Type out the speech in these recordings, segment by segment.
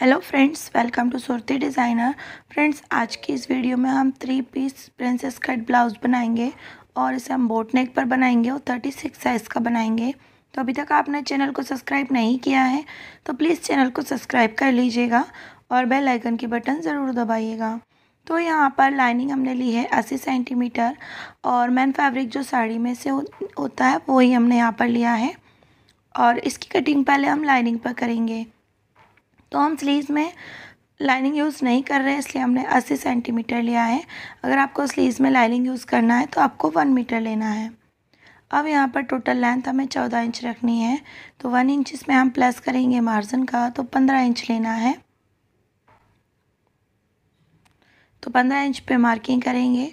Hello friends, welcome to Surti designer. Friends, आज की इस वीडियो में हम 3 पीस प्रिंसेस कट ब्लाउज़ बनाएंगे और इसे हम बोट नेक पर बनाएंगे और 36 साइज़ का बनाएंगे। तो अभी तक आपने चैनल को सब्सक्राइब नहीं किया है तो प्लीज़ चैनल को सब्सक्राइब कर लीजिएगा और बेल आइकन की बटन ज़रूर दबाइएगा। तो यहाँ पर लाइनिंग हमने ली है 80 सेंटीमीटर और मैन फैब्रिक जो साड़ी में से होता है वही हमने यहाँ पर लिया है और इसकी कटिंग पहले हम लाइनिंग पर करेंगे। तो हम स्लीव्स में लाइनिंग यूज़ नहीं कर रहे इसलिए हमने 80 सेंटीमीटर लिया है। अगर आपको स्लीव्स में लाइनिंग यूज़ करना है तो आपको 1 मीटर लेना है। अब यहाँ पर टोटल लेंथ हमें 14 इंच रखनी है तो 1 इंच इसमें हम प्लस करेंगे मार्जिन का, तो 15 इंच लेना है। तो 15 इंच पे मार्किंग करेंगे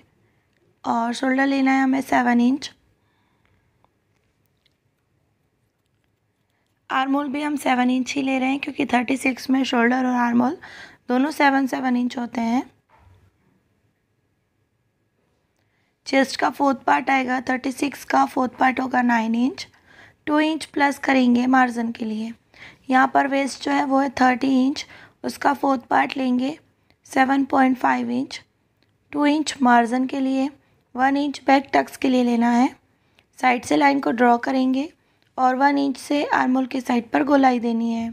और शोल्डर लेना है हमें 7 इंच। आर्म होल भी हम 7 इंच ही ले रहे हैं क्योंकि 36 में शोल्डर और आर्म होल दोनों 7-7 इंच होते हैं। चेस्ट का 4th पार्ट आएगा 36 का, 4th पार्ट होगा 9 इंच। 2 इंच प्लस करेंगे मार्जिन के लिए। यहाँ पर वेस्ट जो है वो है 30 इंच, उसका 4th पार्ट लेंगे 7.5 इंच। 2 इंच मार्जिन के लिए, 1 इंच बैक टक्स के लिए लेना है। साइड से लाइन को ड्रॉ करेंगे और 1 इंच से आर्म होल के साइड पर गोलाई देनी है।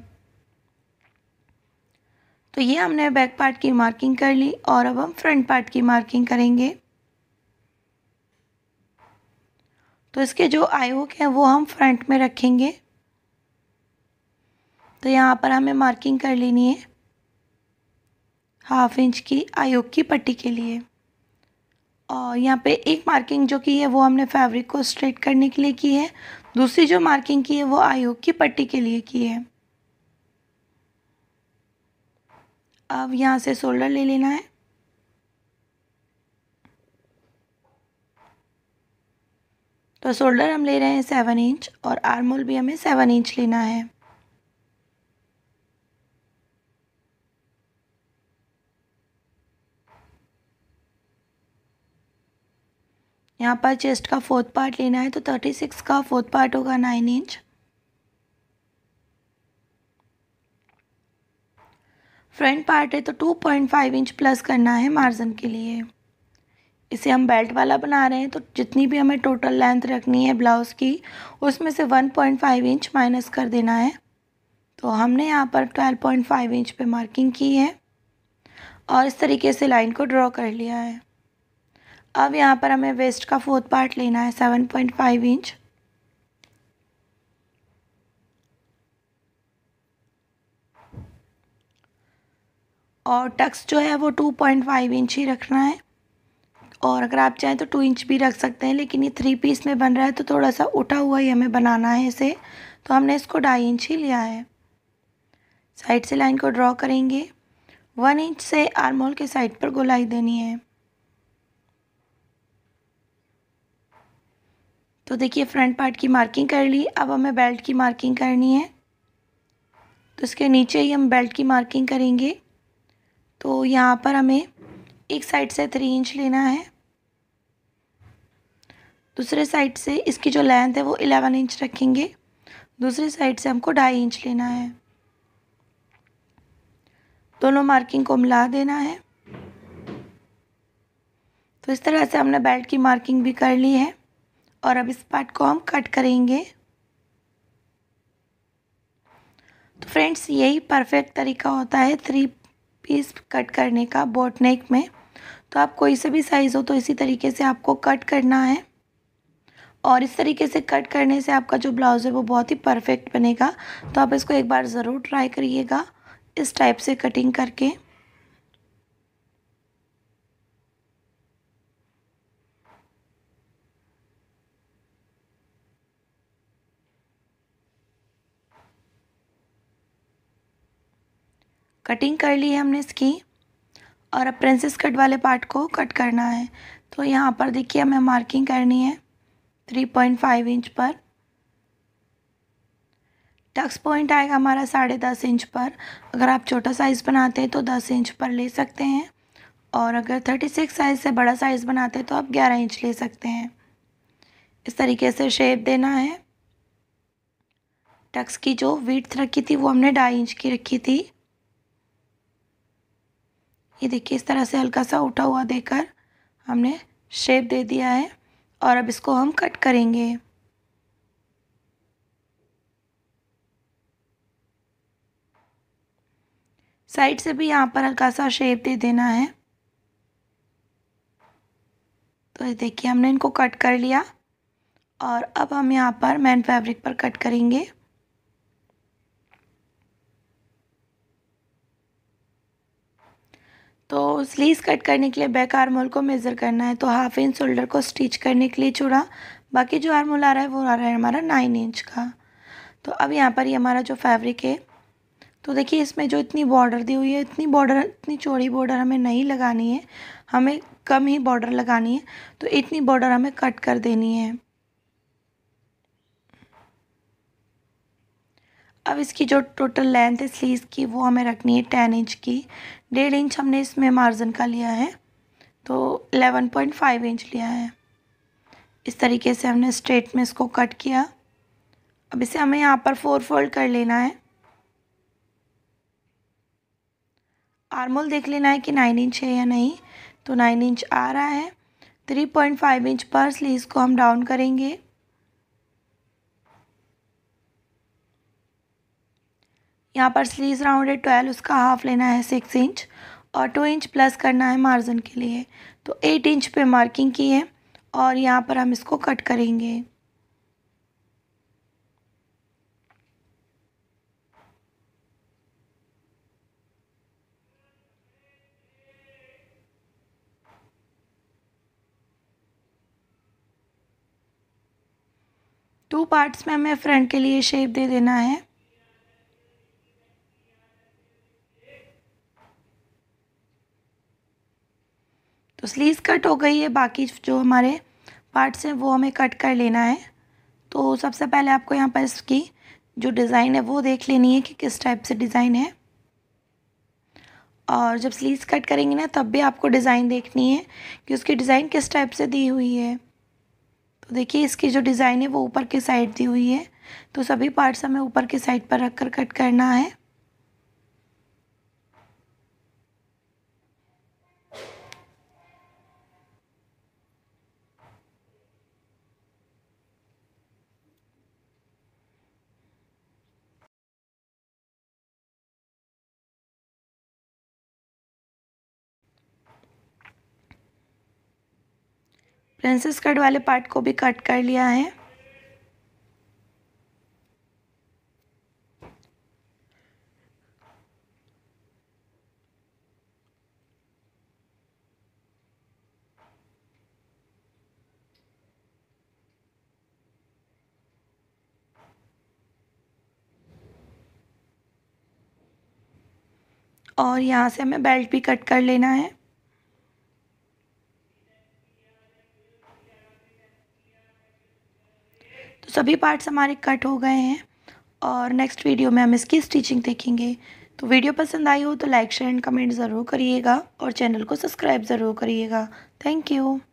तो ये हमने बैक पार्ट की मार्किंग कर ली और अब हम फ्रंट पार्ट की मार्किंग करेंगे। तो इसके जो आई हुक हैं वो हम फ्रंट में रखेंगे। तो यहाँ पर हमें मार्किंग कर लेनी है 1/2 इंच की आई हुक की पट्टी के लिए। और यहाँ पे एक मार्किंग जो की है वो हमने फैब्रिक को स्ट्रेट करने के लिए की है, दूसरी जो मार्किंग की है वो आई हुक की पट्टी के लिए की है। अब यहाँ से शोल्डर ले लेना है। तो शोल्डर हम ले रहे हैं 7 इंच और आर्म होल भी हमें 7 इंच लेना है। यहाँ पर चेस्ट का 4th पार्ट लेना है तो 36 का 4th पार्ट होगा 9 इंच। फ्रंट पार्ट है तो 2.5 इंच प्लस करना है मार्जिन के लिए। इसे हम बेल्ट वाला बना रहे हैं तो जितनी भी हमें टोटल लेंथ रखनी है ब्लाउज़ की उसमें से 1.5 इंच माइनस कर देना है। तो हमने यहाँ पर 12.5 इंच पे मार्किंग की है और इस तरीके से लाइन को ड्रॉ कर लिया है। अब यहाँ पर हमें वेस्ट का 4th पार्ट लेना है 7.5 इंच। और टक्स जो है वो 2.5 इंच ही रखना है और अगर आप चाहें तो 2 इंच भी रख सकते हैं, लेकिन ये 3 पीस में बन रहा है तो थोड़ा सा उठा हुआ ही हमें बनाना है इसे, तो हमने इसको 2.5 इंच ही लिया है। साइड से लाइन को ड्रॉ करेंगे, 1 इंच से आर्म होल के साइड पर गोलाई देनी है। तो देखिए फ्रंट पार्ट की मार्किंग कर ली, अब हमें बेल्ट की मार्किंग करनी है। तो इसके नीचे ही हम बेल्ट की मार्किंग करेंगे। तो यहाँ पर हमें एक साइड से 3 इंच लेना है, दूसरे साइड से इसकी जो लेंथ है वो 11 इंच रखेंगे, दूसरी साइड से हमको 2.5 इंच लेना है। दोनों मार्किंग को मिला देना है। तो इस तरह से हमने बेल्ट की मार्किंग भी कर ली है और अब इस पार्ट को हम कट करेंगे। तो फ्रेंड्स, यही परफेक्ट तरीका होता है 3 पीस कट करने का बोट नेक में। तो आप कोई से भी साइज़ हो तो इसी तरीके से आपको कट करना है और इस तरीके से कट करने से आपका जो ब्लाउज़ है वो बहुत ही परफेक्ट बनेगा। तो आप इसको एक बार ज़रूर ट्राई करिएगा इस टाइप से कटिंग करके। कटिंग कर ली है हमने इसकी और अब प्रिंसेस कट वाले पार्ट को कट करना है। तो यहाँ पर देखिए हमें मार्किंग करनी है 3.5 इंच पर। टक्स पॉइंट आएगा हमारा 10.5 इंच पर। अगर आप छोटा साइज़ बनाते हैं तो 10 इंच पर ले सकते हैं और अगर 36 साइज़ से बड़ा साइज़ बनाते हैं तो आप 11 इंच ले सकते हैं। इस तरीके से शेप देना है। टक्स की जो विड्थ रखी थी वो हमने 2.5 इंच की रखी थी ये देखिए इस तरह से हल्का सा उठा हुआ देकर हमने शेप दे दिया है और अब इसको हम कट करेंगे। साइड से भी यहाँ पर हल्का सा शेप दे देना है। तो ये देखिए हमने इनको कट कर लिया और अब हम यहाँ पर मैन फैब्रिक पर कट करेंगे। तो स्लीव्स कट करने के लिए बैक आर्म होल को मेज़र करना है। तो हाफ इंच शोल्डर को स्टिच करने के लिए जुड़ा, बाकी जो आर्म होल आ रहा है वो आ रहा है हमारा 9 इंच का। तो अब यहाँ पर ये हमारा जो फैब्रिक है, तो देखिए इसमें जो इतनी बॉर्डर दी हुई है, इतनी चौड़ी बॉर्डर हमें नहीं लगानी है, हमें कम ही बॉर्डर लगानी है। तो इतनी बॉर्डर हमें कट कर देनी है। अब इसकी जो टोटल लेंथ है स्लीव्स की वो हमें रखनी है 10 इंच की। 1.5 इंच हमने इसमें मार्जिन का लिया है, तो 11.5 इंच लिया है। इस तरीके से हमने स्ट्रेट में इसको कट किया। अब इसे हमें यहाँ पर 4 फोल्ड कर लेना है। आर्म होल देख लेना है कि 9 इंच है या नहीं। तो 9 इंच आ रहा है। 3.5 इंच पर स्लीव्स को हम डाउन करेंगे। यहाँ पर स्लीव्स राउंड है 12, उसका हाफ लेना है 6 इंच और 2 इंच प्लस करना है मार्जिन के लिए। तो 8 इंच पे मार्किंग की है और यहाँ पर हम इसको कट करेंगे। टू पार्ट्स में हमें फ्रंट के लिए शेप दे देना है। तो स्लीव्स कट हो गई है, बाकी जो हमारे पार्ट्स हैं वो हमें कट कर लेना है। तो सबसे पहले आपको यहाँ पर इसकी जो डिज़ाइन है वो देख लेनी है कि किस टाइप से डिज़ाइन है। और जब स्लीव्स कट करेंगे ना तब भी आपको डिज़ाइन देखनी है कि उसकी डिज़ाइन किस टाइप से दी हुई है। तो देखिए इसकी जो डिज़ाइन है वो ऊपर की साइड दी हुई है, तो सभी पार्ट्स हमें ऊपर की साइड पर रख कर कट करना है। प्रिंसेस कट वाले पार्ट को भी कट कर लिया है। और यहाँ से हमें बेल्ट भी कट कर लेना है। सभी पार्ट्स हमारे कट हो गए हैं और नेक्स्ट वीडियो में हम इसकी स्टिचिंग देखेंगे। तो वीडियो पसंद आई हो तो लाइक, शेयर एंड कमेंट ज़रूर करिएगा और चैनल को सब्सक्राइब ज़रूर करिएगा। Thank you.